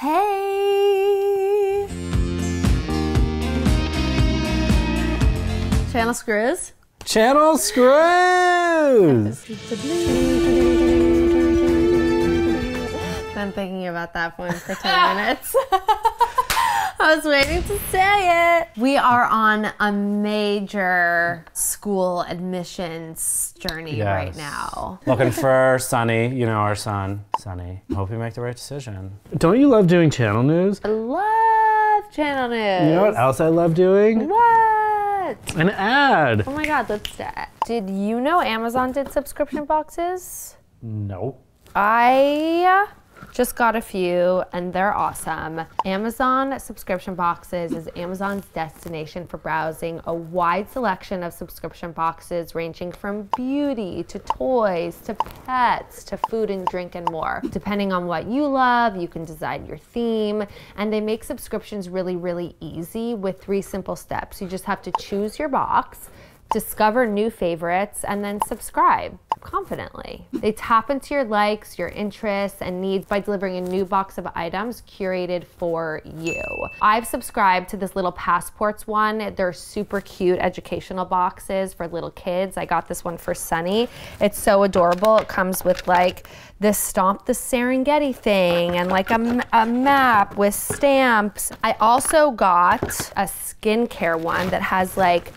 Hey! Channel screws. Channel screws! Been thinking about that one for 10 minutes. I was waiting to say it. We are on a major school admissions journey right now. Looking for Sonny, you know our son, Sonny. Hope you make the right decision. Don't you love doing channel news? I love channel news. You know what else I love doing? What? An ad. Oh my God, that's that. Did you know Amazon did subscription boxes? No. I just got a few and they're awesome. Amazon subscription boxes is Amazon's destination for browsing a wide selection of subscription boxes ranging from beauty to toys to pets to food and drink and more. Depending on what you love, you can design your theme, and they make subscriptions really, really easy with 3 simple steps. You just have to choose your box, discover new favorites, and then subscribe confidently. They tap into your likes, your interests, and needs by delivering a new box of items curated for you. I've subscribed to this Little Passports one. They're super cute educational boxes for little kids. I got this one for Sunny. It's so adorable. It comes with like this Stomp the Serengeti thing and like a map with stamps. I also got a skincare one that has like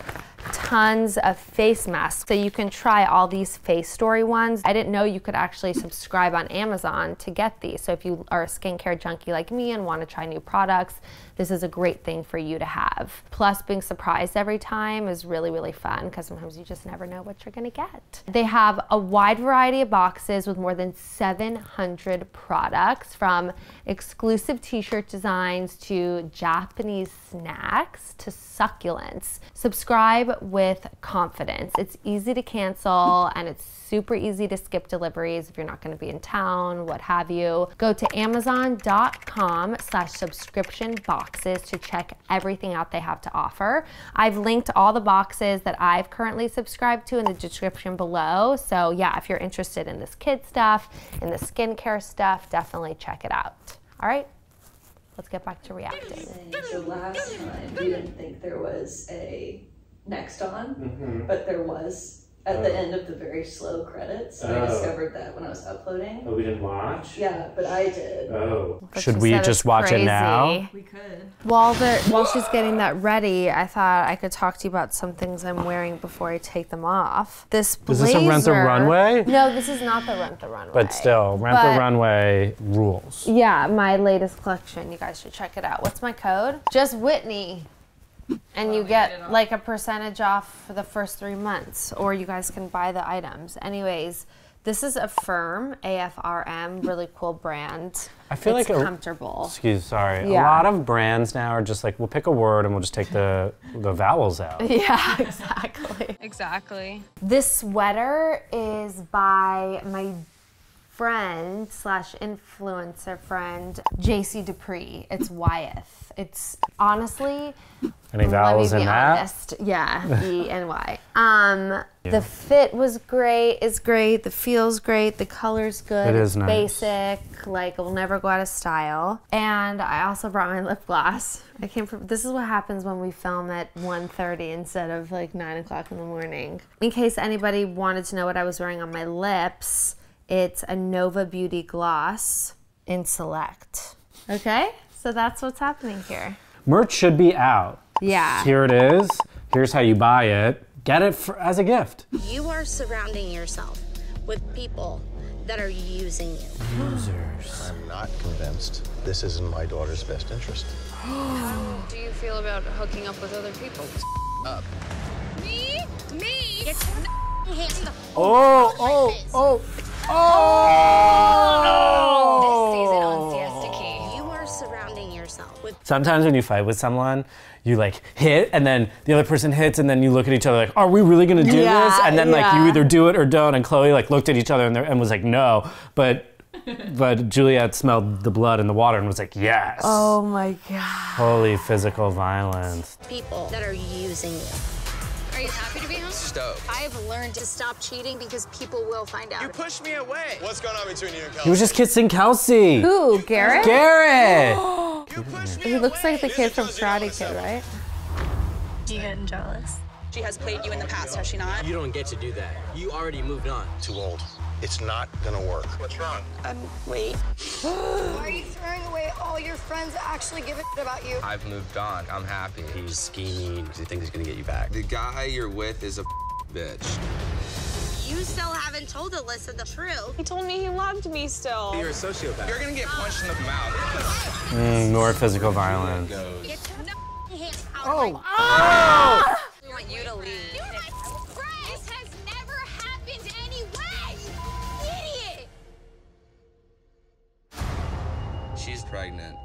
tons of face masks, so you can try all these Face Story ones. I didn't know you could actually subscribe on Amazon to get these, so if you are a skincare junkie like me and want to try new products, this is a great thing for you to have. Plus, being surprised every time is really, really fun because sometimes you just never know what you're gonna get. They have a wide variety of boxes with more than 700 products, from exclusive t-shirt designs to Japanese snacks to succulents. Subscribe with confidence. It's easy to cancel and it's super easy to skip deliveries if you're not going to be in town, what have you. Go to amazon.com/subscription-boxes to check everything out they have to offer. I've linked all the boxes that I've currently subscribed to in the description below. So yeah, if you're interested in this kid stuff, in the skincare stuff, definitely check it out. All right. Let's get back to reacting. So last time, we didn't think there was a next on, but there was at the end of the very slow credits. So I discovered that when I was uploading. Oh, we didn't watch? Yeah, but I did. Oh. Should we just watch it now? We could. While she's getting that ready, I thought I could talk to you about some things I'm wearing before I take them off. This blazer. Is this a Rent the Runway? No, this is not the Rent the Runway. But still, Rent the Runway rules. Yeah, my latest collection. You guys should check it out. What's my code? Just Whitney. And you get like a percentage off for the first 3 months, or you guys can buy the items. Anyways, this is Affirm, A-F-R-M, really cool brand. I feel it's like comfortable. A lot of brands now are just like, we'll pick a word and we'll just take the vowels out. Yeah, exactly. Exactly. This sweater is by my friend slash influencer friend, J.C. Dupree. It's Wyeth. It's honestly, any vowels in that? Yeah, E and Y. The fit was great, is great, the feel's great, the color's good, it's basic, like it will never go out of style. And I also brought my lip gloss. I came from, this is what happens when we film at 1:30 instead of like 9 o'clock in the morning. In case anybody wanted to know what I was wearing on my lips, it's a Nova Beauty gloss in Select. Okay, so that's what's happening here. Merch should be out. Yeah. Here it is. Here's how you buy it. Get it for, as a gift. You are surrounding yourself with people that are using you. Users. I'm not convinced this is in my daughter's best interest. How do you feel about hooking up with other people? Up. Me? It's handsome. Oh! This season on Siesta Key. You are surrounding yourself with... Sometimes when you fight with someone, you like hit, and then the other person hits, and then you look at each other like, are we really gonna do this? And then like you either do it or don't, and Chloe like looked at each other and was like, no. But Juliet smelled the blood in the water and was like, yes. Oh my God. Holy physical violence. People that are using you. Are you happy to be home? Stoked. I've learned to stop cheating because people will find out. You pushed me away. What's going on between you and Kelsey? He was just kissing Kelsey. Who, Garrett? Garrett! Oh. You pushed me away. He looks like the kid from Karate Kid, right? You getting jealous? She has played you in the past, has she not? You don't get to do that. You already moved on. Too old. It's not gonna work. What's wrong? Wait. Why are you throwing away all your friends that actually give a shit about you? I've moved on. I'm happy. He's scheming. He thinks he's gonna get you back. The guy you're with is a bitch. You still haven't told Alyssa the truth. He told me he loved me still. You're a sociopath. You're gonna get punched in the mouth. More physical violence. Get the hand out. Oh. Oh! We want you to leave. You're my friend. This has never happened anyway. Idiot. She's pregnant.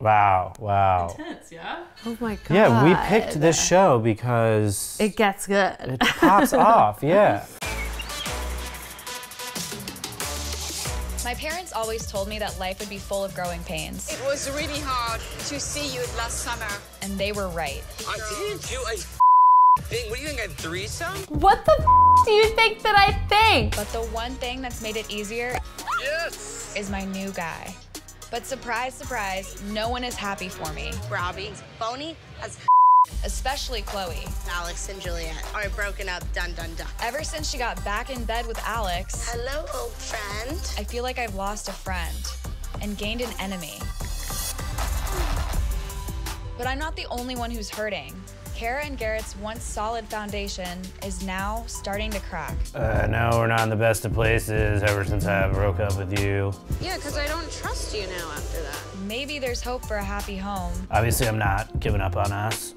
Wow! Wow! Intense, yeah. Oh my god. Yeah, we picked this show because it gets good. It pops off, yeah. My parents always told me that life would be full of growing pains. It was really hard to see you last summer. And they were right. I didn't do a thing. What do you think, a threesome? What the do you think that I think? But the one thing that's made it easier is my new guy. But surprise, surprise, no one is happy for me. Robbie's phony as especially Chloe. Alex and Juliet are broken up, dun, dun, dun. Ever since she got back in bed with Alex. Hello, old friend. I feel like I've lost a friend and gained an enemy. But I'm not the only one who's hurting. Kara and Garrett's once solid foundation is now starting to crack. No, we're not in the best of places ever since I broke up with you. Yeah, because I don't trust you now after that. Maybe there's hope for a happy home. Obviously, I'm not giving up on us.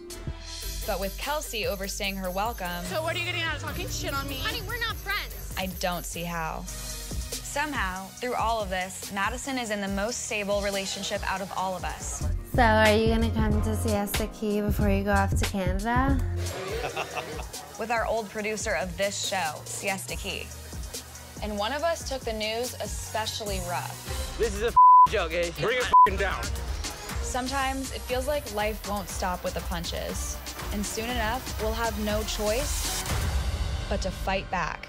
But with Kelsey overstaying her welcome. So what are you getting out of talking shit on me? Honey, we're not friends. I don't see how. Somehow, through all of this, Madison is in the most stable relationship out of all of us. So are you gonna come to Siesta Key before you go off to Canada? With our old producer of this show, Siesta Key. And one of us took the news especially rough. This is a joke, eh? Bring it down. Sometimes it feels like life won't stop with the punches. And soon enough, we'll have no choice but to fight back.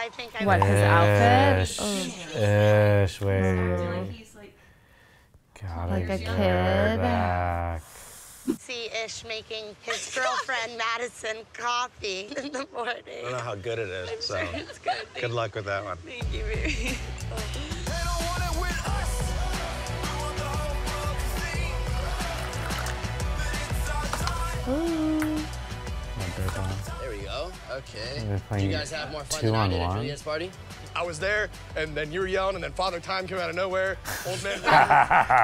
I think I what, his outfit? Ish, wait. He's like a kid. Back. See Ish making his girlfriend Madison coffee in the morning. I don't know how good it is, so sure it's good. Good luck with that one. Thank you, baby. There we go. Okay. Did you guys have more fun than I did at Juliet's party? I was there, and then you were yelling, and then Father Time came out of nowhere. Old man Ish.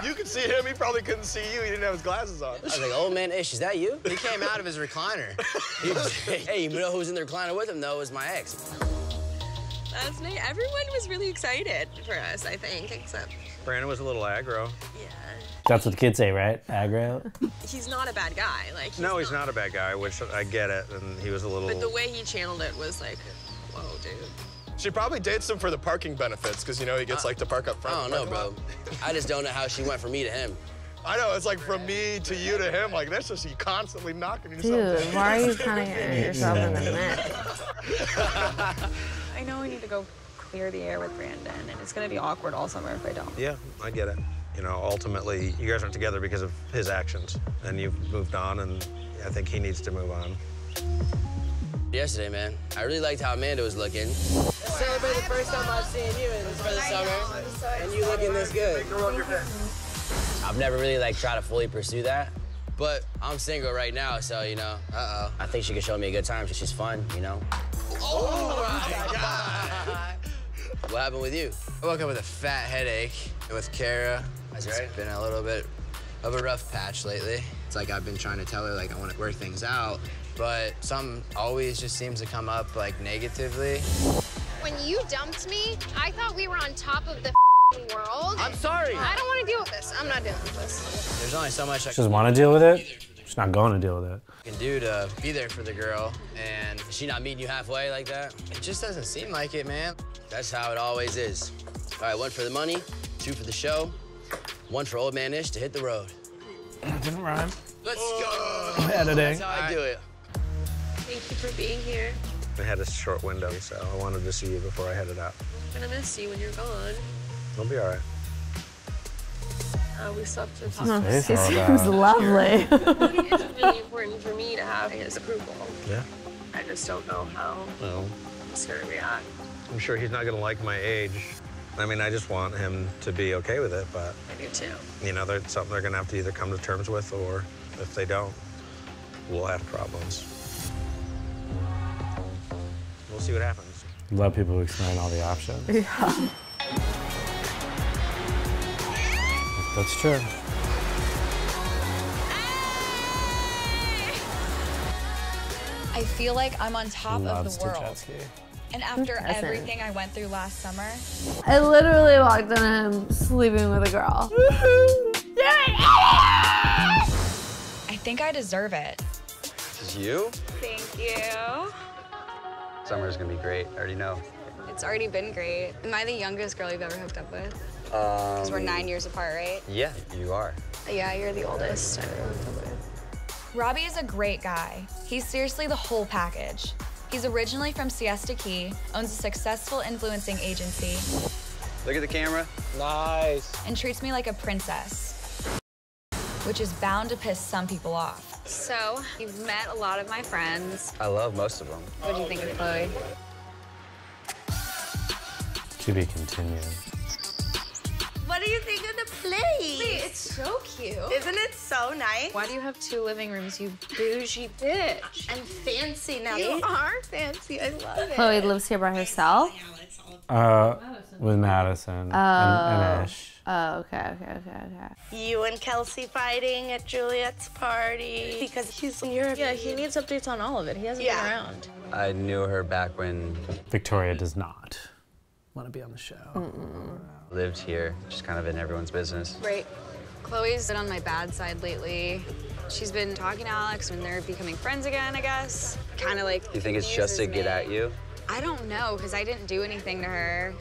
You could see him. He probably couldn't see you. He didn't have his glasses on. I was like, old man Ish, is that you? He came out of his recliner. Hey, you know who was in the recliner with him, though? It was my ex. Last night, everyone was really excited for us, I think, except... Brandon was a little aggro. Yeah. That's what the kids say, right? Aggro? He's not a bad guy. Like, he's not a bad guy, which I get it. And he was a little... But the way he channeled it was like, whoa, dude. She probably dates him for the parking benefits, because, you know, he gets, like, to park up front. I don't know, bro. I just don't know how she went from me to him. I know, it's like from me to you to him. Like, that's just you constantly knocking yourself. Dude, why are you kind of hitting yourself in the neck? I know I need to go clear the air with Brandon, and it's going to be awkward all summer if I don't. Yeah, I get it. You know, ultimately, you guys aren't together because of his actions, and you've moved on, and I think he needs to move on. Yesterday, man, I really liked how Amanda was looking. Celebrate the first time I've seen you in this summer, and you looking this good. I've never really, like, tried to fully pursue that, But I'm single right now, so, you know, I think she could show me a good time. She's fun, you know? Oh my God. What happened with you? I woke up with a fat headache with Kara. That's right. It's been a little bit of a rough patch lately. It's like I've been trying to tell her, like, I want to work things out, but something always just seems to come up, like, negatively. When you dumped me, I thought we were on top of the world. I'm sorry. I don't want to deal with this. I'm not dealing with this. There's only so much I can do. She doesn't want to deal with it? She's not going to deal with it. You can do to be there for the girl, and she not meeting you halfway like that. It just doesn't seem like it, man. That's how it always is. All right, one for the money, two for the show, one for old man-ish to hit the road. Didn't rhyme. Let's go. Editing. That's how I do it. Thank you for being here. I had a short window, so I wanted to see you before I headed out. I'm gonna miss you when you're gone. It'll be all right. We slept in hospice. It was lovely. It's really important for me to have his approval. Yeah. I just don't know how he's gonna react. I'm sure he's not gonna like my age. I mean, I just want him to be okay with it, but... I do too. You know, that's something they're gonna have to either come to terms with, or if they don't, we'll have problems. We'll see what happens. Love people who explain all the options. Yeah. That's true. I feel like I'm on top of the world. And after everything I went through last summer. I literally walked in and I'm sleeping with a girl. I think I deserve it. This is you? Thank you. Summer's gonna be great, I already know. It's already been great. Am I the youngest girl you've ever hooked up with? Because we're 9 years apart, right? Yeah, you are. Yeah, you're the oldest I've ever hooked up with. Robbie is a great guy. He's seriously the whole package. He's originally from Siesta Key, owns a successful influencing agency. Look at the camera. Nice. And treats me like a princess, which is bound to piss some people off. So, you've met a lot of my friends. I love most of them. What do you think of Chloe? To be continued. What do you think of the place? Wait, it's so cute. Isn't it so nice? Why do you have 2 living rooms, you bougie bitch? I'm fancy now. You are fancy. I love it. Chloe lives here by herself? With Madison and Ish. Oh, okay. You and Kelsey fighting at Juliet's party because he's in Europe. Yeah, he needs updates on all of it. He hasn't been around. I knew her back when... Victoria does not want to be on the show. Lived here, just kind of in everyone's business. Right. Chloe's been on my bad side lately. She's been talking to Alex when they're becoming friends again, I guess. Kind of like... You think it's just to get at you? I don't know, because I didn't do anything to her.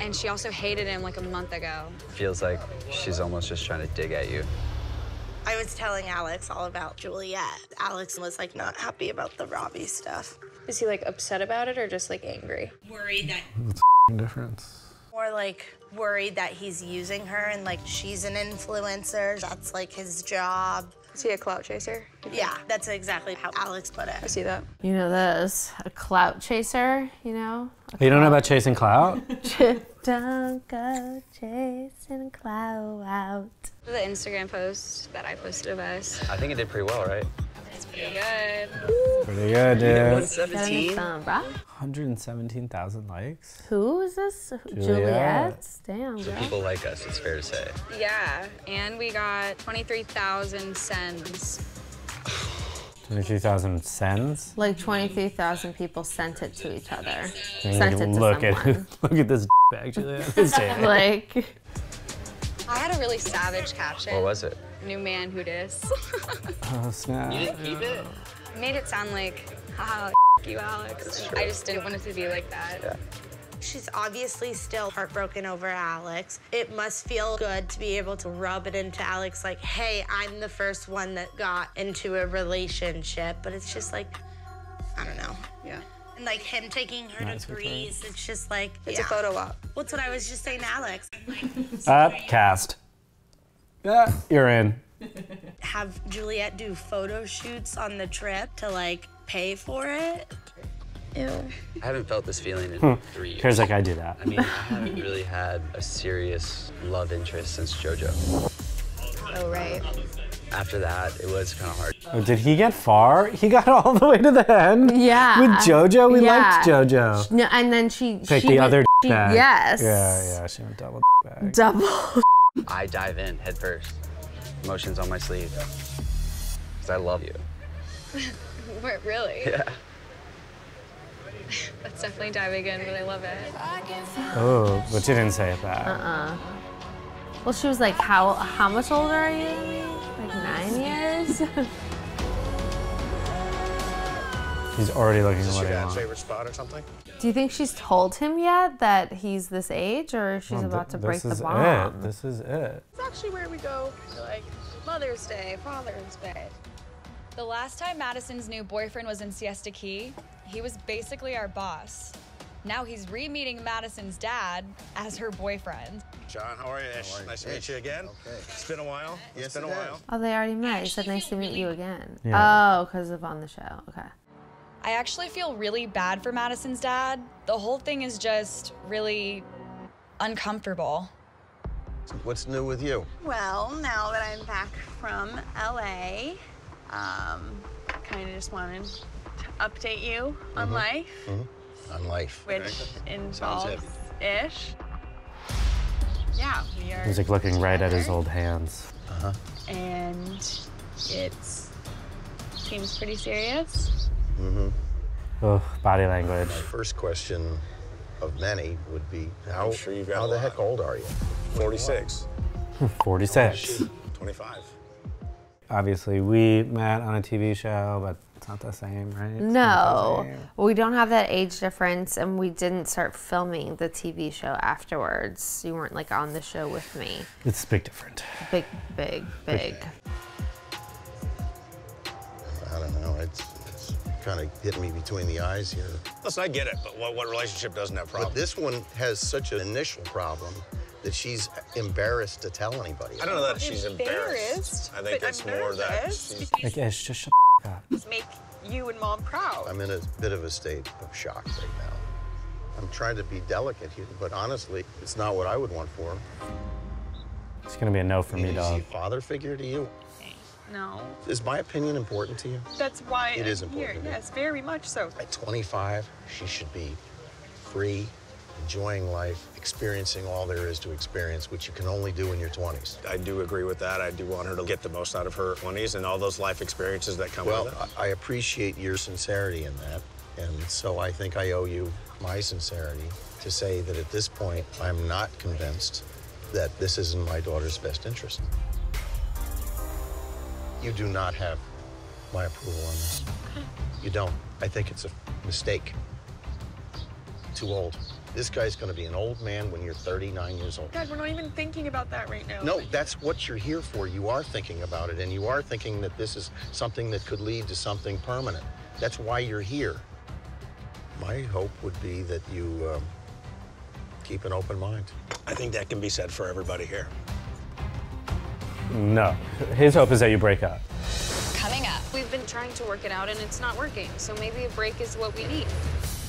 And she also hated him like a month ago. Feels like she's almost just trying to dig at you. I was telling Alex all about Juliet. Alex was like not happy about the Robbie stuff. Is he like upset about it or just like angry? Worried that... What's the difference? More like worried that he's using her and like she's an influencer. That's like his job. Is he a clout chaser? Yeah, that's exactly how Alex put it. I see that. You know this, a clout chaser, you know? You don't know about chasing clout? Don't go chasing clout out. The Instagram post that I posted of us. I think it did pretty well, right? It's pretty good. Ooh. Pretty good, dude. 117? 117,000 likes. Who is this? Juliet? Damn. So people like us, it's fair to say. Yeah, and we got 23,000 sends. 23,000 sends? Like 23,000 people sent it to each other. Sent it to someone. Look at this bag, Juliet. Like... I had a really savage caption. What was it? New man who dis. Oh, snap. You didn't keep it? Made it sound like, haha, you, Alex. I just didn't want it to be like that. Yeah. She's obviously still heartbroken over Alex. It must feel good to be able to rub it into Alex like, hey, I'm the first one that got into a relationship. But it's just like, I don't know. Yeah. And like him taking her to Greece, it's just like, it's a photo op. That's what I was just saying to Alex. Upcast. Yeah, you're in. Have Juliet do photo shoots on the trip to like pay for it. Ew. I haven't felt this feeling in 3 years. Here's like I do that. I mean, I haven't really had a serious love interest since JoJo. Oh, right. after that, it was kind of hard. Oh, did he get far? He got all the way to the end? Yeah. With JoJo? We liked JoJo. No, and then she picked the other bag. Yes. Yeah, she went double bag. Double. I dive in head first. Emotions on my sleeve. Because I love you. What, really? Yeah. That's definitely diving in, but I love it. Oh, but she didn't say it back. Uh-uh. Well, she was like, how much older are you? Like 9 years? She's already looking away. Is this your dad's favorite spot or something? Do you think she's told him yet that he's this age, or she's about to break the bomb? This is it. This is actually where we go for like Mother's Day, Father's Day. The last time Madison's new boyfriend was in Siesta Key, he was basically our boss. Now he's re-meeting Madison's dad as her boyfriend. John, how are you? Ish? Nice to meet you again. Okay. It's been a while. Yes, it's been a while. Oh, they already met. He said nice to meet you again. Yeah. Oh, because of on the show. Okay. I actually feel really bad for Madison's dad. The whole thing is just really uncomfortable. What's new with you? Well, now that I'm back from LA, kind of just wanted to update you on life. On life. Which involves Ish. Yeah, we are. He's like looking right at his old hands. Uh-huh. And it seems pretty serious. Mm-hmm. Oh, body language. My first question of many would be, how the heck old are you? 46. 46. 25. Obviously, we met on a TV show, but it's not the same, right? It's no, same. We don't have that age difference, and we didn't start filming the TV show afterwards. You weren't like on the show with me. It's big different. Big. I don't know. It's kind of hitting me between the eyes here. Listen, I get it, but what relationship doesn't have problems? But this one has such an initial problem that she's embarrassed to tell anybody. I don't know that she's embarrassed. I think it's more that she's... Like, Ish, just shut the up. Make you and Mom proud. I'm in a bit of a state of shock right now. I'm trying to be delicate here, but honestly, it's not what I would want for him. It's gonna be a no for me, dog. Is he a father figure to you? No. Is my opinion important to you? That's why it is important to me. Yes, very much so. At 25, she should be free, enjoying life, experiencing all there is to experience, which you can only do in your 20s. I do agree with that. I do want her to get the most out of her 20s and all those life experiences that come with it. Well, I appreciate your sincerity in that, and so I think I owe you my sincerity to say that at this point, I'm not convinced that this is in my daughter's best interest. You do not have my approval on this. You don't. I think it's a mistake. Too old. This guy's gonna be an old man when you're 39 years old. Dad, we're not even thinking about that right now. No, that's what you're here for. You are thinking about it, and you are thinking that this is something that could lead to something permanent. That's why you're here. My hope would be that you keep an open mind. I think that can be said for everybody here. No, his hope is that you break up. Coming up. We've been trying to work it out, and it's not working, so maybe a break is what we need.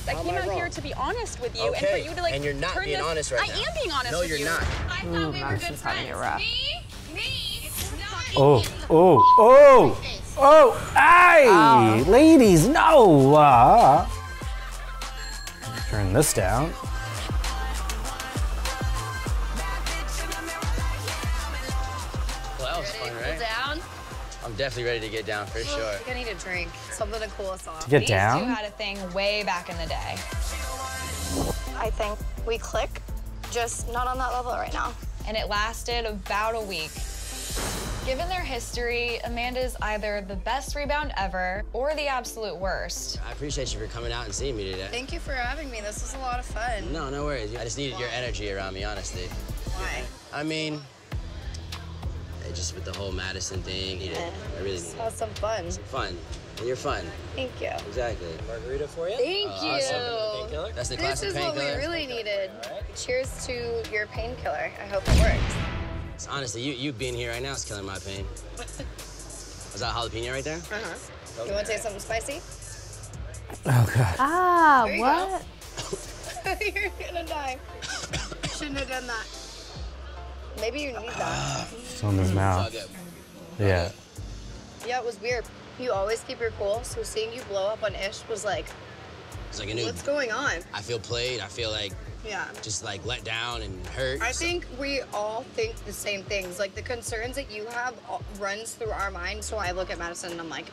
I came out here to be honest with you, and for you to like. And you're not being honest right now. I am being honest with you. No, you're not. I thought we were good friends. Me, it's not. Oh, aye, ladies, no. Turn this down. Well, that was fun, right? Down. I'm definitely ready to get down for sure. I think I need a drink, something to cool us off. To get down? These two had a thing way back in the day. I think we click, just not on that level right now. And it lasted about a week. Given their history, Amanda's either the best rebound ever or the absolute worst. I appreciate you for coming out and seeing me today. Thank you for having me. This was a lot of fun. No, no worries. I just needed your energy around me, honestly. Why? I mean, just with the whole Madison thing, I really just had some fun. Some fun, and you're fun. Thank you. Exactly. Margarita for you. Thank you. Awesome. That's the classic painkiller. This is what we really needed. Right. Cheers to your painkiller. I hope it works. So honestly, you being here right now is killing my pain. Was that jalapeno right there? Uh huh. You want to taste something spicy? Oh God. Ah, there what? You go. You're gonna die. Shouldn't have done that. Maybe you need that. It's on his mouth. Yeah. Yeah, it was weird. You always keep your cool, so seeing you blow up on Ish was like, it's like a new, what's going on? I feel played. I feel like, yeah, just like let down and hurt. I think we all think the same things. Like the concerns that you have runs through our mind. So I look at Madison and I'm like,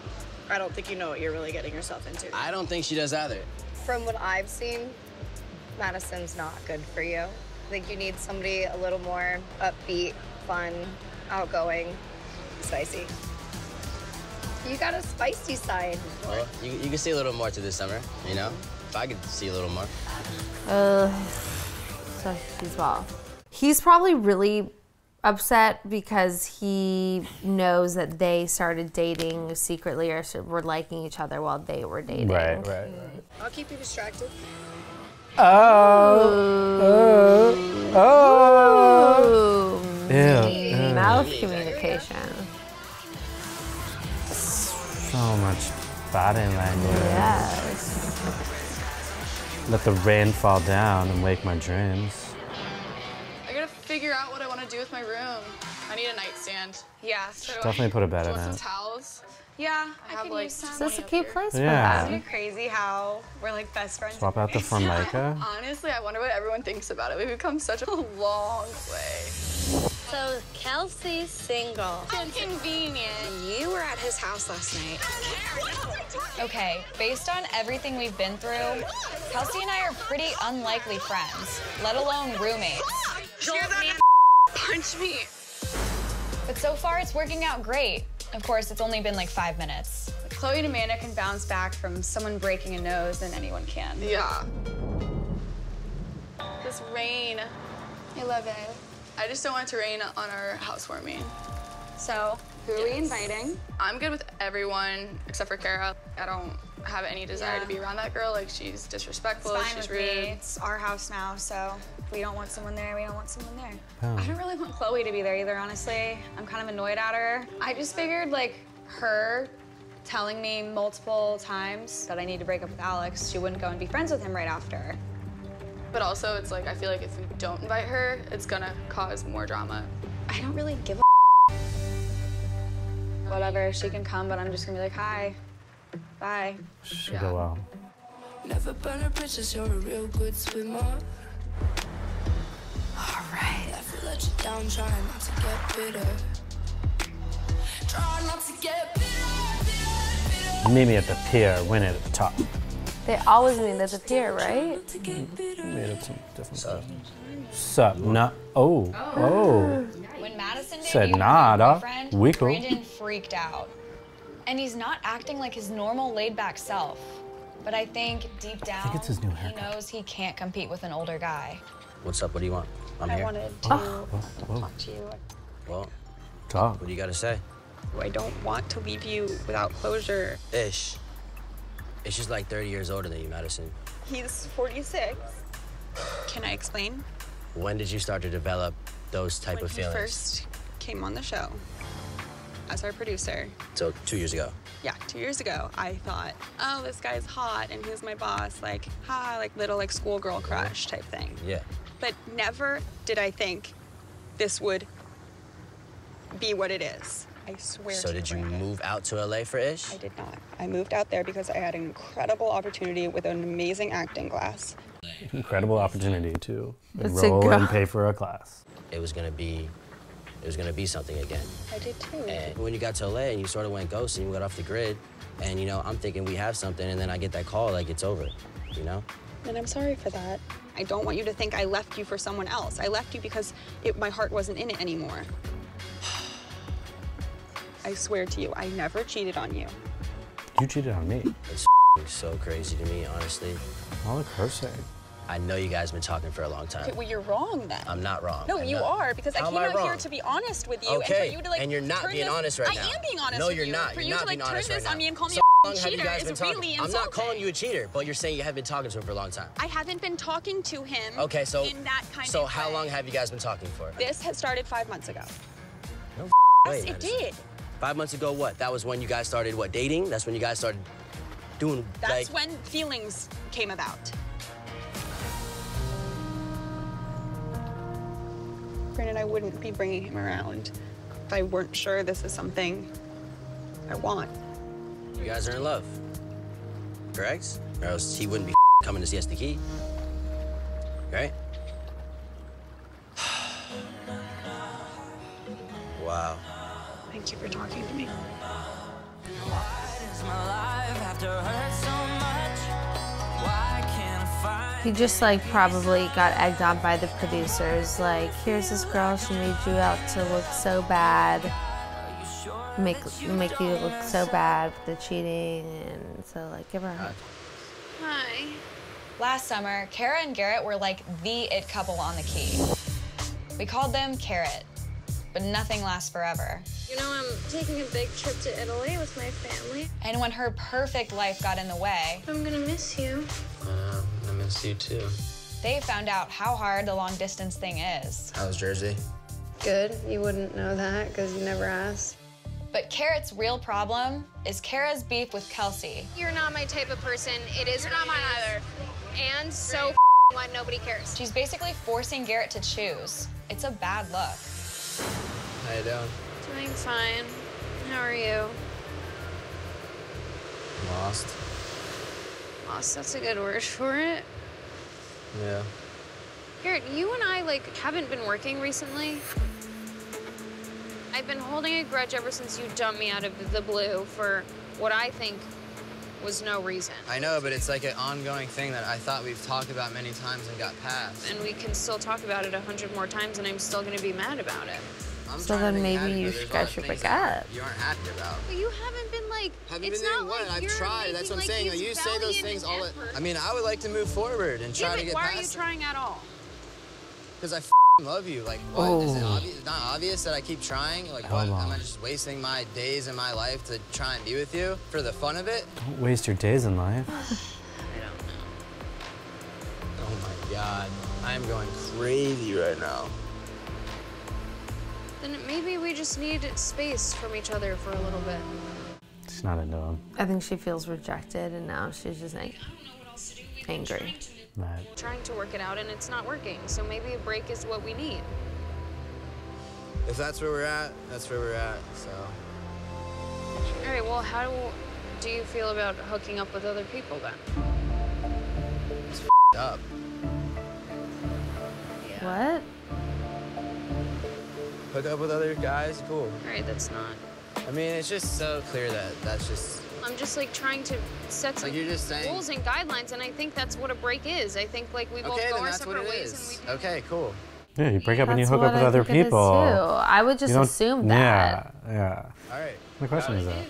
I don't think you know what you're really getting yourself into. I don't think she does either. From what I've seen, Madison's not good for you. I think you need somebody a little more upbeat, fun, outgoing, spicy. You got a spicy side. Well, you can see a little more to this summer, you know? If I could see a little more. So he's well. He's probably really upset because he knows that they started dating secretly or were liking each other while they were dating. Right. I'll keep you distracted. Oh. Yeah. Mouth communication. So much body language. Yes. Let the rain fall down and wake my dreams. I gotta figure out what I want to do with my room. I need a nightstand. Yeah. So definitely put a bed in it. Some towels. Yeah, I have like. This is a cute place for that. Isn't it crazy how we're like best friends? Swap out the Formica. Honestly, I wonder what everyone thinks about it. We've come such a long way. So Kelsey's single. Inconvenient. You were at his house last night. Okay, based on everything we've been through, Kelsey and I are pretty unlikely friends, let alone roommates. Don't punch me. But so far, it's working out great. Of course, it's only been like 5 minutes. Chloe and Amanda can bounce back from someone breaking a nose than anyone can. Yeah. This rain. I love it. I just don't want it to rain on our housewarming. So, who are we inviting? I'm good with everyone except for Kara. I don't have any desire to be around that girl. Like, she's disrespectful, she's rude. It's our house now, so we don't want someone there, Oh. I don't really want Chloe to be there either, honestly. I'm kind of annoyed at her. I just figured, like, her telling me multiple times that I need to break up with Alex, she wouldn't go and be friends with him right after. But also, it's like, I feel like if we don't invite her, it's gonna cause more drama. I don't really give a whatever, she can come, but I'm just gonna be like, hi, bye. She'll go out. Never burn a bridge, you're a real good swimmer. All right. Never let you down, try not to get bitter. Try not to get bitter. Meet me at the pier, win it at the top. They always meet at the pier, right? Made up some different stuff. Sup, nah, oh. When Madison did said nada, we cool. Brandon freaked out. And he's not acting like his normal laid-back self. But I think deep down, it's his new haircut. He knows he can't compete with an older guy. What's up, what do you want? I'm here. I wanted to talk to you. Well, talk. What do you gotta say? I don't want to leave you without closure. Ish. It's just like 30 years older than you, Madison. He's 46. Can I explain? When did you start to develop those type of feelings? When he first came on the show as our producer. So 2 years ago? Yeah, 2 years ago, I thought, oh, this guy's hot and he's my boss. Like, ha, like little like schoolgirl crush type thing. Yeah. But never did I think this would be what it is. I swear to you. So did you move out to LA for Ish? I did not. I moved out there because I had an incredible opportunity with an amazing acting class. Incredible opportunity to enroll and pay for a class. It was gonna be something again. I did too. And when you got to LA and you sort of went ghost and you got off the grid, and you know, I'm thinking we have something, and then I get that call like it's over, you know? And I'm sorry for that. I don't want you to think I left you for someone else. I left you because my heart wasn't in it anymore. I swear to you, I never cheated on you. You cheated on me. It's so crazy to me, honestly. All the cursing. I know you guys have been talking for a long time. Okay, well, you're wrong then. I'm not wrong. No, you are, because I came out here to be honest with you. Okay, and, for you to, like, and you're not being honest right now. I am being honest with you. No, you're not. For you to like turn this on me and call me a cheater is really insulting. I'm not calling you a cheater, but you're saying you have been talking to him for a long time. I haven't been talking to him in that kind of way. So how long have you guys been talking for? This has started 5 months ago. No way. Yes, it did. 5 months ago, what? That was when you guys started, what, dating? That's when you guys started doing, that's like, when feelings came about. Granted, I wouldn't be bringing him around if I weren't sure this is something I want. You guys are in love, correct? Or else he wouldn't be coming to Siesta Key, right? Wow. Thank you for talking to me. He just like probably got egged on by the producers, like, here's this girl, she made you out to look so bad, make you look so bad with the cheating, and so like give her a hug. Hi. Last summer, Kara and Garrett were like the it couple on the Key. We called them Carrot, but nothing lasts forever. You know, I'm taking a big trip to Italy with my family. And when her perfect life got in the way... I'm gonna miss you. I miss you too. They found out how hard the long distance thing is. How's Jersey? Good. You wouldn't know that because you never asked. But Carrot's real problem is Kara's beef with Kelsey. You're not my type of person. It is or not mine either. And so what, nobody cares. She's basically forcing Garrett to choose. It's a bad look. How you doing? Doing fine. How are you? Lost. Lost, that's a good word for it. Yeah. Garrett, you and I, like, haven't been working recently. I've been holding a grudge ever since you dumped me out of the blue for what I think was no reason. I know, but it's like an ongoing thing that I thought we've talked about many times and got past. And we can still talk about it 100 more times, and I'm still gonna be mad about it. So then maybe you guys should break up. You aren't happy about. But you haven't been like. Haven't been doing what? I've tried. That's what I'm saying. You say those things all. I mean, I would like to move forward and try to get past. Why are you trying at all? Because I love you. Like, what? Is it obvious? Not obvious that I keep trying? Like, what? Am I just wasting my days in my life to try and be with you for the fun of it? Don't waste your days in life. I don't know. Oh my God, I'm going crazy right now. Then maybe we just need space from each other for a little bit. It's not a no. I think she feels rejected, and now she's just like angry. Right. Trying to work it out, and it's not working. So maybe a break is what we need. If that's where we're at, that's where we're at. So. All right. Well, how do you feel about hooking up with other people then? It's f***ed up. Yeah. What? Hook up with other guys, cool. All right, that's not. I mean, it's just so clear that that's just. I'm just like trying to set some rules and guidelines, and I think that's what a break is. I think like we both go our separate ways. And we okay, cool. Yeah, you break up and you hook up with other people. I would just assume that. Yeah, yeah. All right. The question is that.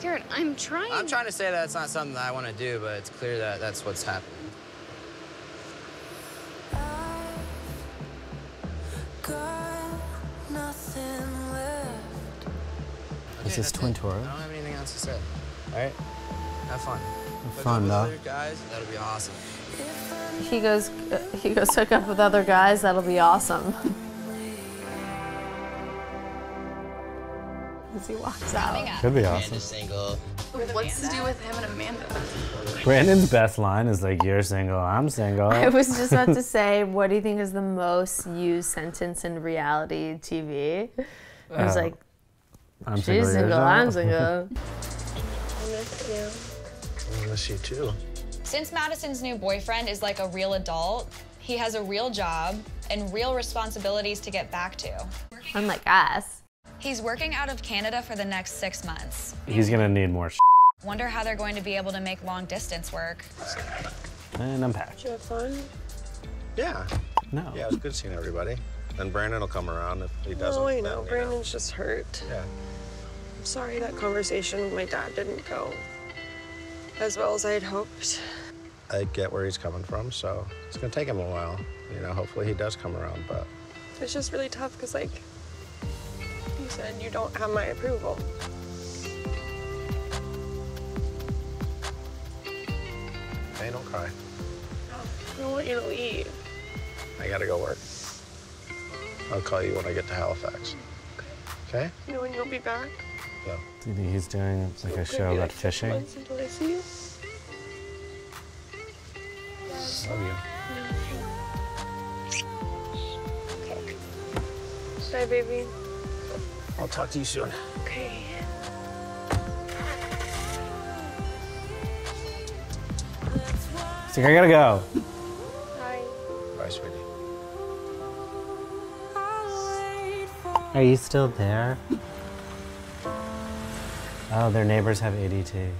Garrett, I'm trying. I'm trying to say that it's not something that I want to do, but it's clear that that's what's happening. Is this Twin Tour? I don't have anything else to say. All right? Have fun. Have fun, though. Hook up with other guys, that'll be awesome. He goes hook up with other guys, that'll be awesome. As he walks out. Could be awesome. Single. What's to do with him and Amanda? Brandon's best line is like, you're single, I'm single. I was just about to say, what do you think is the most used sentence in reality TV? I was like, I'm she's single, I'm single. I miss you. I miss you too. Since Madison's new boyfriend is like a real adult, he has a real job and real responsibilities to get back to. Unlike us. He's working out of Canada for the next 6 months. He's gonna need more s***. Wonder how they're going to be able to make long distance work. And I'm packed. Did you have fun? Yeah. No. Yeah, it was good seeing everybody. And Brandon will come around if he doesn't. Oh, you know, Brandon's just hurt. Yeah. I'm sorry that conversation with my dad didn't go as well as I had hoped. I get where he's coming from, so it's gonna take him a while. You know, hopefully he does come around, but... It's just really tough, because, like, you said you don't have my approval. Hey, don't cry. I don't want you to leave. I gotta go work. I'll call you when I get to Halifax. Okay? You know when you'll be back? No. Do you think he's doing like a show about fishing? Until I see you. Love you. Okay. Bye, baby. I'll talk to you soon. Okay. It's like, I gotta go. Hi. Bye, sweetie. Are you still there? Oh, their neighbors have ADT.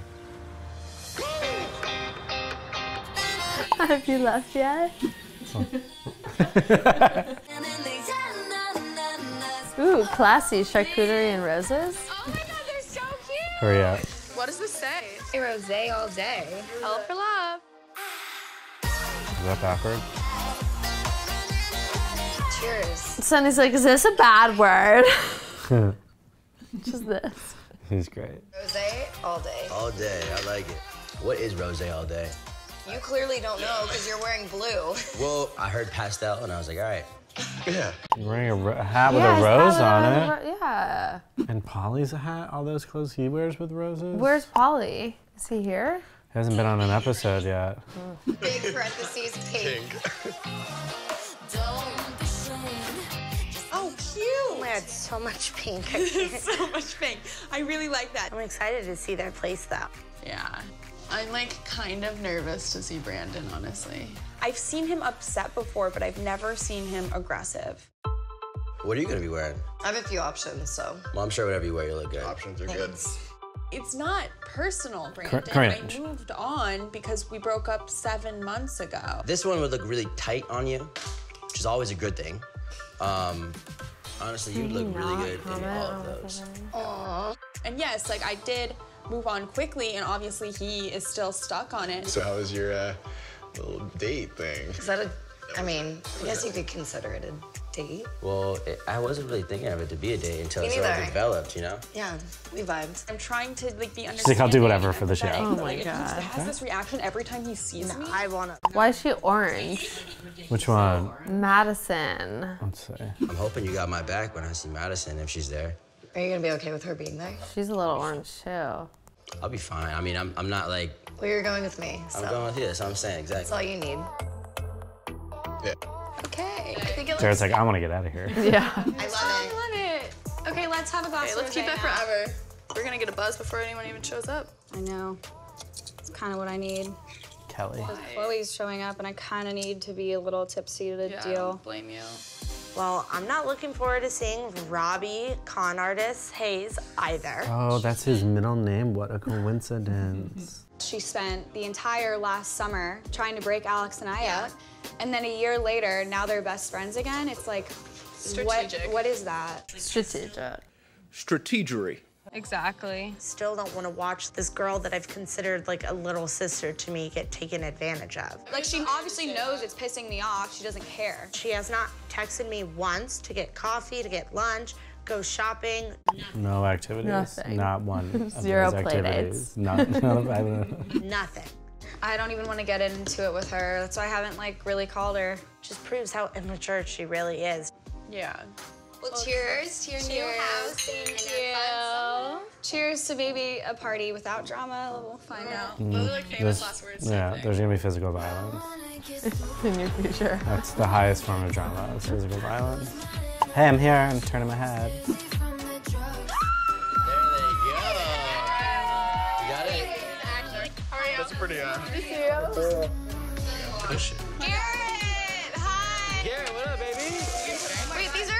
Have you left yet? Oh. Ooh, classy. Charcuterie and roses. Oh my god, they're so cute! Hurry up. What does this say? A rosé all day. All for love. Is that backward? Cheers. Sunny's like, is this a bad word? Just this. He's great. Rosé all day. All day, I like it. What is rosé all day? You clearly don't know because you're wearing blue. Well, I heard pastel and I was like, all right. Yeah. You're wearing a hat with a rose on it. Yeah. And Polly's a hat? All those clothes he wears with roses? Where's Polly? Is he here? He hasn't been on an episode yet. Oh. Big parentheses pink. Oh, cute. We had so much pink. So much pink. I really like that. I'm excited to see their place though. Yeah. I'm like kind of nervous to see Brandon, honestly. I've seen him upset before, but I've never seen him aggressive. What are you gonna be wearing? I have a few options, so. Well, I'm sure whatever you wear, you look good. Options are good. It's not personal, Brandon. I moved on because we broke up 7 months ago. This one would look really tight on you, which is always a good thing. Honestly, you look really good in all of those. Aww. And yes, like I did move on quickly, and obviously he is still stuck on it. So how was your little date thing? Is that a, I mean, I guess you could consider it a date. Well, I wasn't really thinking of it to be a date until it sort of developed, you know? Yeah, we vibed. I'm trying to like be understanding. She's like, I'll do whatever for the show. Oh my God. He has this reaction every time he sees me. I wanna. Why is she orange? Which one? Madison. Let's see. I'm hoping you got my back when I see Madison, if she's there. Are you gonna be okay with her being there? She's a little orange too. I'll be fine. I mean, I'm not like. Well, you're going with me. So. I'm going with you. That's what I'm saying. Exactly. That's all you need. Yeah. Okay. I think it looks. Jared's like, I want to get out of here. Yeah. I love it. Oh, I love it. Okay, let's have a glass. Okay, let's keep that forever. We're gonna get a buzz before anyone even shows up. I know. It's kind of what I need. Kelly. Chloe's showing up, and I kind of need to be a little tipsy to deal. I don't blame you. Well, I'm not looking forward to seeing Robbie, con artist, Hayes, either. Oh, that's his middle name. What a coincidence. She spent the entire last summer trying to break Alex and I up. And then a year later, now they're best friends again. It's like, what is that? Strategic. Strategery. Exactly. Still don't want to watch this girl that I've considered like a little sister to me get taken advantage of. Like, she obviously knows it's pissing me off. She doesn't care. She has not texted me once to get coffee, to get lunch, go shopping. No activities. Nothing. Not one. Zero play dates. Nothing. I don't even want to get into it with her. That's why I haven't like really called her. Just proves how immature she really is. Yeah. Well, cheers to your new house. Thank you. Cheers to maybe a party without drama. We'll find out. Those are like famous last words. Yeah, there's gonna be physical violence in your future. That's the highest form of drama, is physical violence. Hey, I'm here. I'm turning my head. There they go. You got it. How are you? That's pretty. Thank you. Push it. Garrett, hi. Garrett, what up, baby? Wait, these are.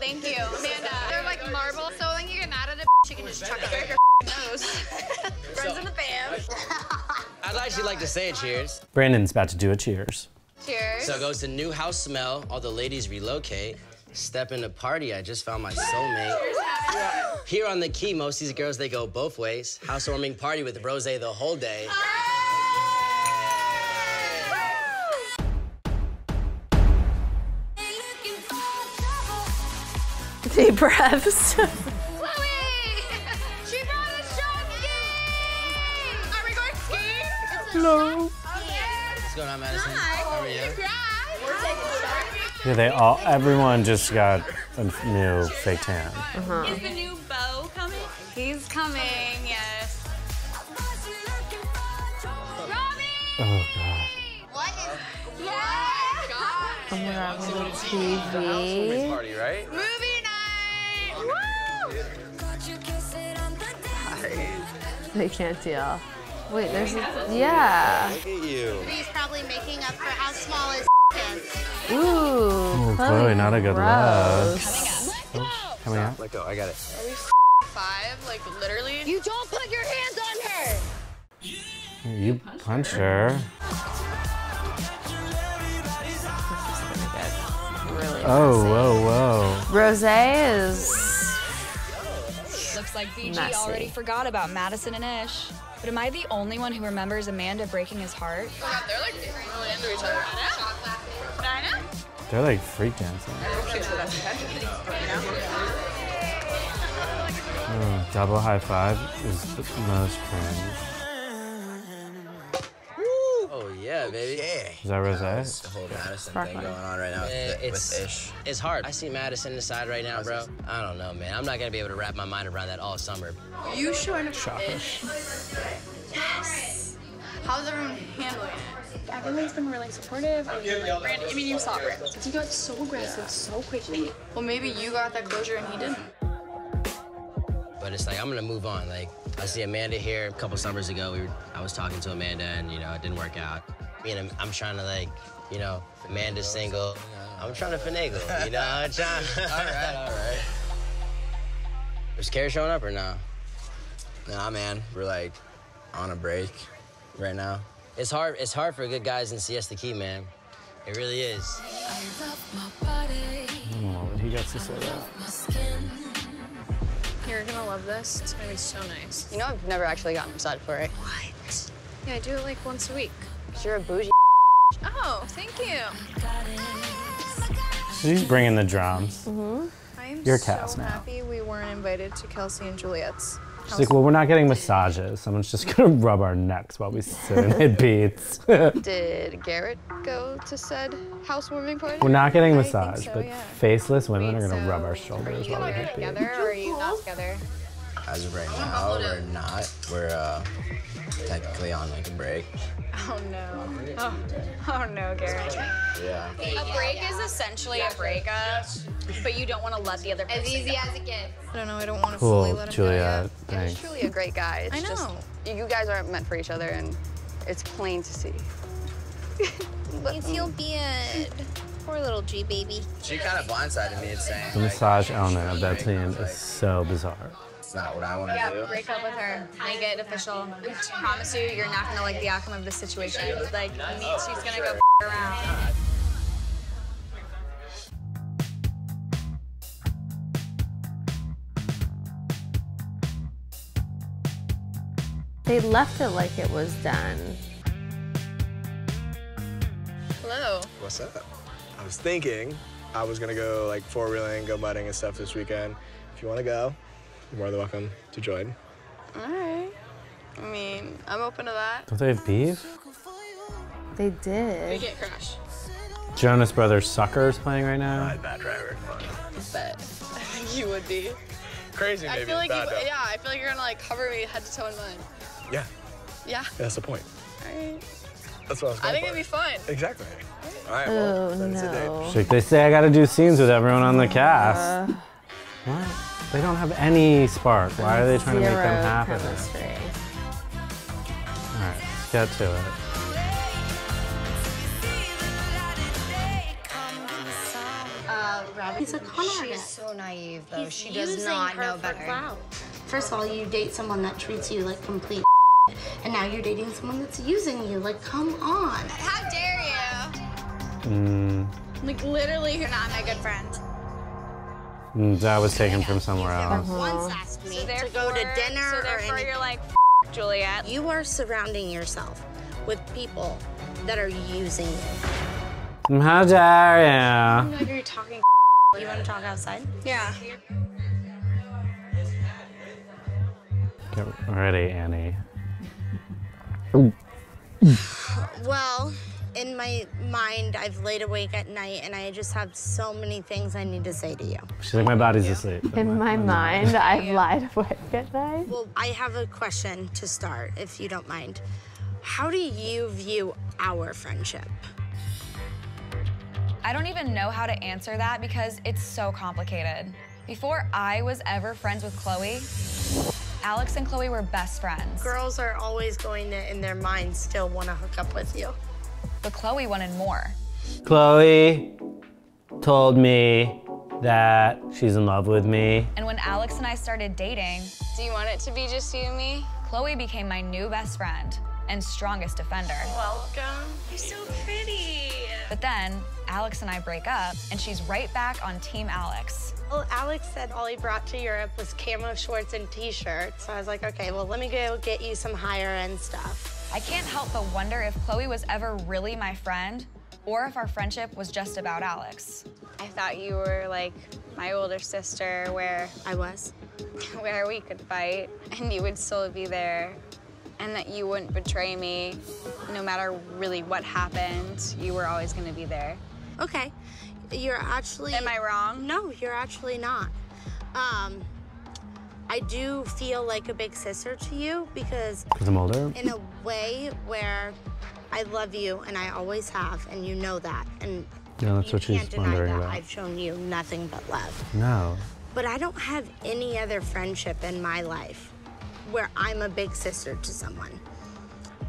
Thank you, Amanda. They're like marble, so when you get mad at it, you can just chuck it right your nose. Friends in the fam. I'd actually like to say a cheers. Brandon's about to do a cheers. Cheers. So it goes to new house smell, all the ladies relocate, step into party, I just found my soulmate. Here on the Key, most of these girls, they go both ways. Housewarming party with rosé the whole day. Deep breaths. Chloe! She brought us skiing! Are we going skiing? Hello. Oh, yeah. What's going on, Madison? Hi. How are you? Congrats. Yeah, they all, everyone just got a new fake tan. Is the new Beau coming? He's coming, yes. Robbie! Oh, God. What is... Oh, my God. Oh, my God. TV. Party, right? Movie. Woo! They can't deal. Wait, there's a, yeah. Look at you. He's probably making up for how small his is. Ooh. Oh, Chloe, not a good love. Coming up. Coming up. Let go. I got it. Are we five? Like literally. You don't put your hands on her. You punch her. Really oh, whoa, whoa. Rosé is looks like BG messy. Already forgot about Madison and Ish. But am I the only one who remembers Amanda breaking his heart? Oh God, they're like really into each other. I know. They're like freak dancing. I hope she's the best attention, you know? Mm, double high five is the most cringe. Oh yeah, baby. Okay. Is that Rosé? It's the whole Madison thing going on right now with Ish. It's hard. I see Madison inside right now, bro. I don't know, man. I'm not gonna be able to wrap my mind around that all summer. You showing up for Ish? Yes. How's everyone handling it? Everyone's been really supportive. Brandon, I mean, you saw it. He got so aggressive so quickly. Well, maybe you got that closure and he didn't. But it's like, I'm gonna move on. Like, I see Amanda here a couple summers ago. I was talking to Amanda and, you know, it didn't work out. I mean, I'm trying to, like, you know, Amanda's single. I'm trying to finagle, you know? I'm trying. All right. Is Kara showing up or no? Nah, man. We're, like, on a break right now. It's hard for good guys in Siesta Key, man. It really is. Oh, he got to say that. You're gonna love this. It's gonna be so nice. You know, I've never actually gotten massage for it. What? Yeah, I do it like once a week. You're a bougie. Oh, thank you. She's bringing the drums. Mm-hmm. You're cast now. I'm so happy we weren't invited to Kelsey and Juliet's. She's like, well, we're not getting massages. Someone's just gonna rub our necks while we sit and hit beats. Did Garrett go to said housewarming party? We're not getting massage, so, but yeah. Faceless women are gonna rub our shoulders while we hit beats. Are you together or are you not together? As of right now, we're not. We're technically on like a break. Oh no. Oh no, Garrett. Yeah. A break is essentially a breakup, but you don't want to let the other person. As easy as it gets. I don't know, I don't want to fully let him go. Yeah, he's truly a great guy. It's I know. Just, you guys aren't meant for each other, and it's plain to see. It's your beard. Poor little G baby. She kind of blindsided me and saying. The massage element of that team is so bizarre. Not what I want to do. Yeah, break up with her. Make it official. I promise you, you're not going to like the outcome of this situation. Like, she's going to go around. They left it like it was done. Hello. What's up? I was thinking I was going to go like four-wheeling, go mudding and stuff this weekend. If you want to go. You're more than welcome to join. All right. I mean, I'm open to that. Don't they have beef? They did. We can't crash. Jonas Brothers Sucker is playing right now. I'm a bad driver. But I think you would be. Crazy, maybe. I feel like I feel like you're going to, like, cover me head to toe in mine. Yeah. Yeah. That's the point. All right. That's what I was going for. I think it'd be fun. Exactly. All right, well, then it's a date. They say I got to do scenes with everyone on the cast. What? They don't have any spark. Why are they trying to make them happen? All right, get to it. He's a con artist. She's so naive, though. She does not know better. First of all, you date someone that treats you like complete and now you're dating someone that's using you. Like, come on. How dare you? Like, literally, you're not my good friend. That was taken from somewhere else. Once asked me to go to dinner or anything. You're like, F Juliet. You are surrounding yourself with people that are using you. How dare you? Like you're talking. You want to talk outside? Yeah. Get ready, Annie. Well, in my mind, I've laid awake at night, and I just have so many things I need to say to you. She's like, my body's asleep. In my mind, I've lied awake at night. Well, I have a question to start, if you don't mind. How do you view our friendship? I don't even know how to answer that because it's so complicated. Before I was ever friends with Chloe, Alex and Chloe were best friends. Girls are always going to, in their minds, still want to hook up with you. But Chloe wanted more. Chloe told me that she's in love with me. And when Alex and I started dating, do you want it to be just you and me? Chloe became my new best friend and strongest defender. Welcome. You're so pretty. But then Alex and I break up, and she's right back on Team Alex. Well, Alex said all he brought to Europe was camo shorts and t-shirts. So I was like, okay, well, let me go get you some higher-end stuff. I can't help but wonder if Chloe was ever really my friend, or if our friendship was just about Alex. I thought you were like my older sister, where I was, where we could fight and you would still be there, and that you wouldn't betray me. No matter really what happened, you were always gonna be there. Okay, you're actually... Am I wrong? No, you're actually not. I do feel like a big sister to you because... Because I'm older? In a way where I love you, and I always have, and you know that. And yeah, that's what she's wondering about. I've shown you nothing but love. No. But I don't have any other friendship in my life where I'm a big sister to someone.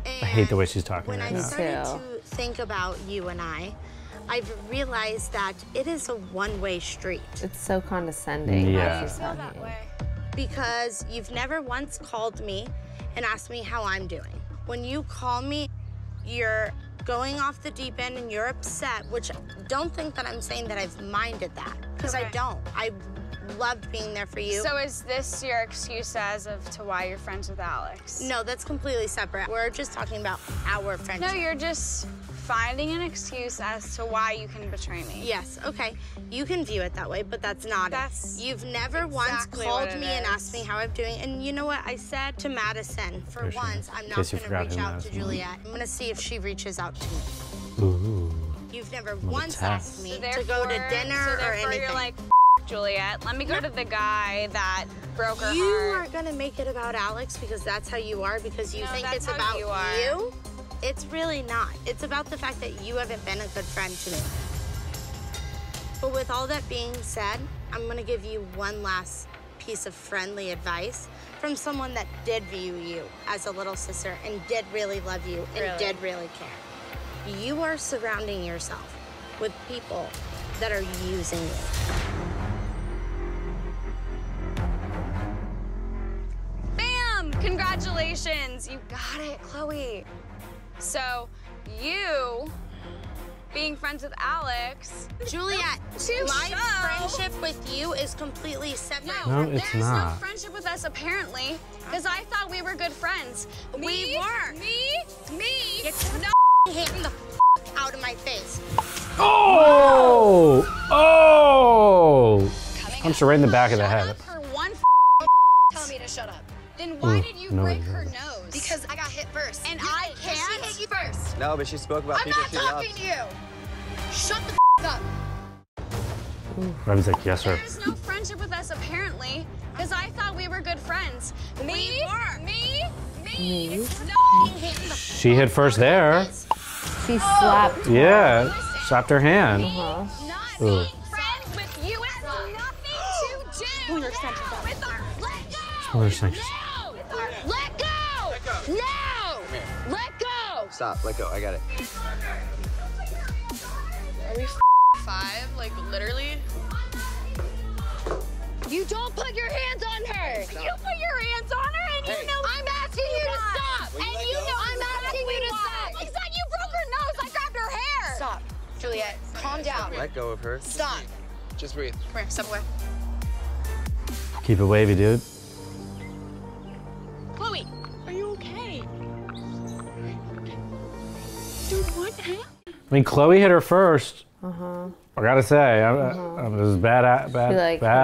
And I hate the way she's talking right now. When I started to think about you and I've realized that it is a one-way street. It's so condescending. Yeah. How she's talking. Because you've never once called me and asked me how I'm doing. When you call me, you're going off the deep end and you're upset, which don't think that I'm saying that I've minded that, because I don't. I loved being there for you. So is this your excuse as of to why you're friends with Alex? No, that's completely separate. We're just talking about our friendship. No, you're just finding an excuse as to why you can betray me. Yes, okay. You can view it that way, but that's not it. You've never once called me and asked me how I'm doing. And you know what? I said to Madison, for once, I'm not gonna reach out to Juliet. I'm gonna see if she reaches out to me. Ooh. You've never once asked me to go to dinner or anything. You're like, Juliet, let me go to the guy that broke her heart. You are gonna make it about Alex because that's how you are, because you think it's about you. It's really not. It's about the fact that you haven't been a good friend to me. But with all that being said, I'm gonna give you one last piece of friendly advice from someone that did view you as a little sister and did really love you and did really care. You are surrounding yourself with people that are using you. Bam! Congratulations! You got it, Chloe. So, you being friends with Alex... Juliet, my friendship with you is completely separate. No, it's not. No friendship with us, apparently, because I thought we were good friends. We were. Me. You're hitting the f out of my face. Oh! Oh! I'm sure right in the back of the head. Her one f tell me to shut up. Then why did you break her nose? Because I got hit first. And I can't? She hit you first. No, but she spoke about people she loves. I'm not talking to you. Shut the f up. Rem's like, yes, sir. There's no friendship with us, apparently, because I thought we were good friends. Me? She hit first there. She slapped her. Yeah, slapped her hand. Not being friends with you has nothing to do with our let go. Let go! No! Let go! Stop, let go, I got it. Are we five? Like, literally? You don't put your hands on her! Stop. You put your hands on her and you know I'm asking you to stop! And you know I'm asking you to stop! I said you broke her nose, I grabbed her hair! Stop, Juliet, calm down. Let go of her. Stop. Just breathe. Come here, step away. Keep it wavy, dude. Chloe, are you okay? Dude, what happened? I mean, Chloe hit her first. I gotta say, I was bad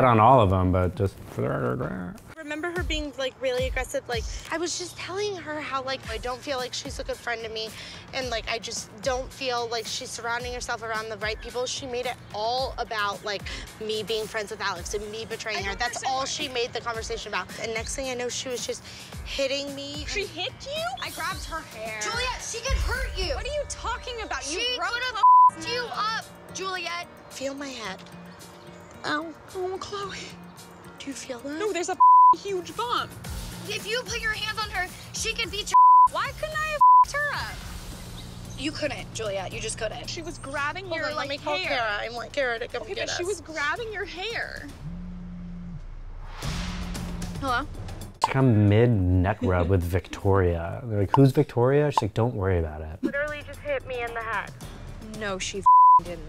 on all of them, but just for the remember her being like really aggressive. Like I was just telling her how like I don't feel like she's a good friend to me, and like I just don't feel like she's surrounding herself around the right people. She made it all about like me being friends with Alex and me betraying her. That's all she made the conversation about. And next thing I know, she was just hitting me. She hit you? I grabbed her hair. Juliet, she could hurt you. What are you talking about? She could have you up, Juliet. Feel my head. Ow. Oh, Chloe. Do you feel that? No, there's a huge bump. If you put your hands on her, she can beat your. Why couldn't I have f***ed her up? You couldn't, Juliet. You just couldn't. She was grabbing your hair. Hold on, let me call Kara. I want Kara to come get us. She was grabbing your hair. Hello? Like I'm mid-neck rub with Victoria. They're like, who's Victoria? She's like, don't worry about it. Literally just hit me in the head. No, she didn't.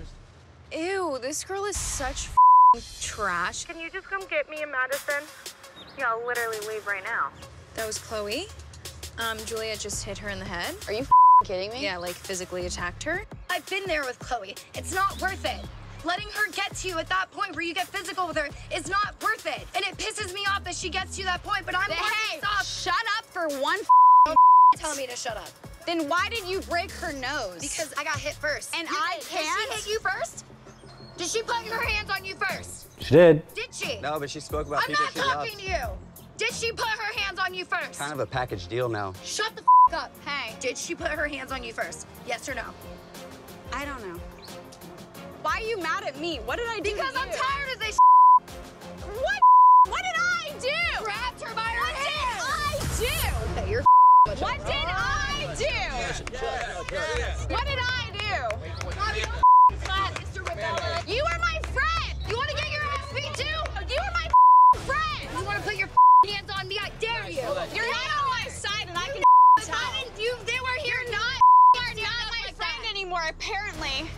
Ew, this girl is such trash. Can you just come get me in Madison? Yeah, I'll literally leave right now. That was Chloe. Julia just hit her in the head. Are you kidding me? Yeah, like physically attacked her. I've been there with Chloe. It's not worth it. Letting her get to you at that point where you get physical with her is not worth it. And it pisses me off that she gets to that point, but I'm pissed off. Shut up for one Don't tell me to shut up. Then why did you break her nose? Because I got hit first. And I can't. Did she hit you first? Did she put her hands on you first? She did. Did she? No, but she spoke about people she loved. I'm not talking to you. Did she put her hands on you first? Kind of a package deal now. Shut the f up. Hey. Did she put her hands on you first? Yes or no? I don't know. Why are you mad at me? What did I do? Because I'm tired of this. What? What did I do? Grabbed her by her hand. What did I do? Okay, you're what did I do? What did I do? Mr. Rivella. You are my friend. You want to get your ass beat too? You are my friend. You want to put your hands on me? I dare you. You're not on my side, and I can tell. They were here. You're not my friend anymore, apparently.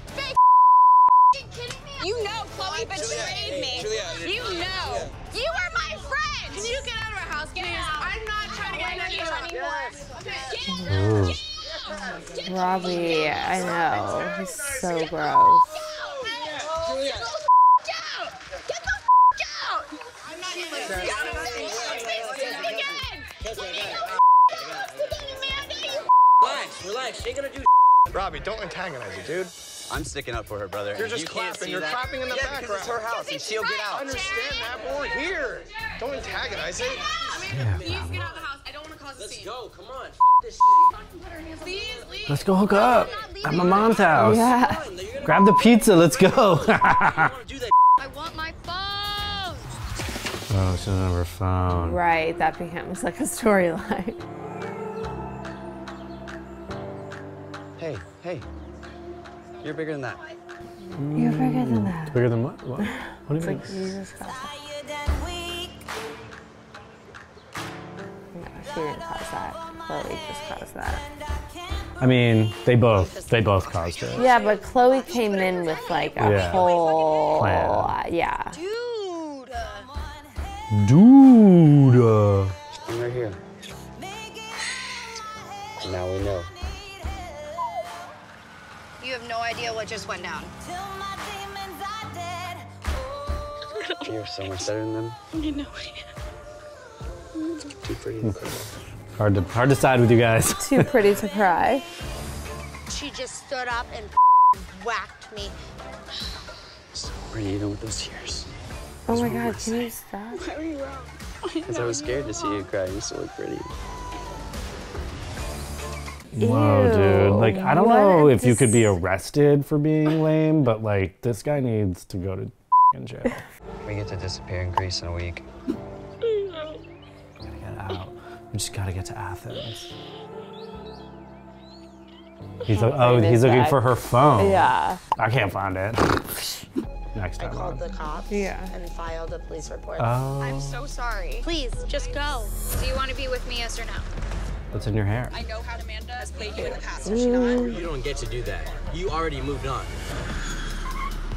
Kidding me? You know, Chloe, but Julia, you made me. Julia, you know. Julia. You are my friend. Can you get out of our house? Get out. I'm not trying to get out of here anymore. Get out. Robbie, I know. He's so gross. Get the out. Get the out. I'm not here. Relax, relax. She ain't gonna do Robbie, don't antagonize her, dude. I'm sticking up for her, brother. You're just clapping. You're clapping in the background. Because it's her house, and she'll get out. I understand that, but we're here. Don't antagonize it. Please get out of the house. I don't want to cause a scene. Let's go. Come on. This shit. Please leave. Let's go hook up at my mom's house. Yeah. Grab the pizza. Let's go. I want my phone. Oh, she doesn't have her phone. Right. That becomes like a storyline. Hey, hey. You're bigger than that. You're bigger than that. Bigger than what? What do you mean? Like Jesus Christ. No, she didn't cause that. Chloe just caused that. I mean, they both caused it. Yeah, but Chloe came in with like a whole plan. Yeah. Dude. I'm right here. Now we know. You have no idea what just went down. You're so much better than them. I know I am. Too pretty to cry. Hard to side with you guys. Too pretty to cry. She just stood up and whacked me. So pretty even with those tears. Oh my God, can you stop? Why were you wrong? Because I was scared to see you cry. You still look pretty. Whoa, dude. Like, I don't know if you could be arrested for being lame, but like, this guy needs to go to jail. We get to disappear in Greece in a week. We gotta get out. We just gotta get to Athens. He's like, oh, he's looking for her phone. Yeah. I can't find it. Next time. I called the cops and filed a police report. Oh. I'm so sorry. Please, just go. Do you want to be with me, yes or no? What's in your hair? I know how Amanda has played you in the past. Does she not? You don't get to do that. You already moved on.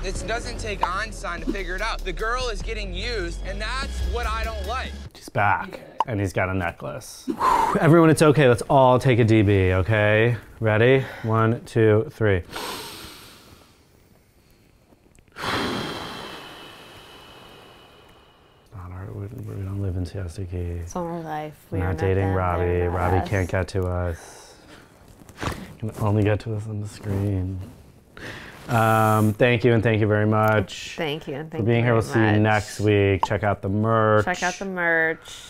This doesn't take Einstein to figure it out. The girl is getting used, and that's what I don't like. He's back, and he's got a necklace. Everyone, it's okay. Let's all take a DB, okay? Ready? 1, 2, 3. We don't live in Siesta Key. It's all our life. We're not dating Robbie. Robbie can't get to us. Can only get to us on the screen. Thank you, and thank you very much. Thank you, and thank you for being here. We'll see you next week. Check out the merch.